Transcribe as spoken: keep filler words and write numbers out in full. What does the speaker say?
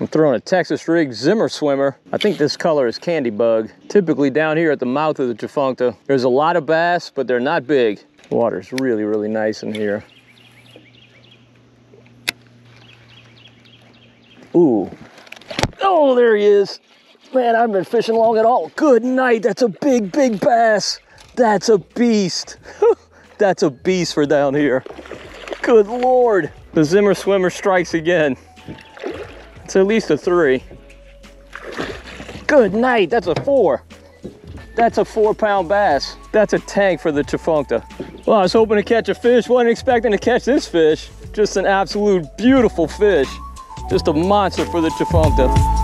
I'm throwing a Texas rig Zimmer Swimmer. I think this color is Candy Bug. Typically down here at the mouth of the Tchefuncte, there's a lot of bass, but they're not big. Water's really, really nice in here. Ooh. Oh, there he is. Man, I haven't been fishing long at all. Good night. That's a big, big bass. That's a beast. That's a beast for down here. Good Lord. The Zimmer Swimmer strikes again. It's at least a three. Good night. That's a four. That's a four pound bass. That's a tank for the Tchefuncte. Well, I was hoping to catch a fish. Wasn't expecting to catch this fish. Just an absolute beautiful fish. Just a monster for the Tchefuncte.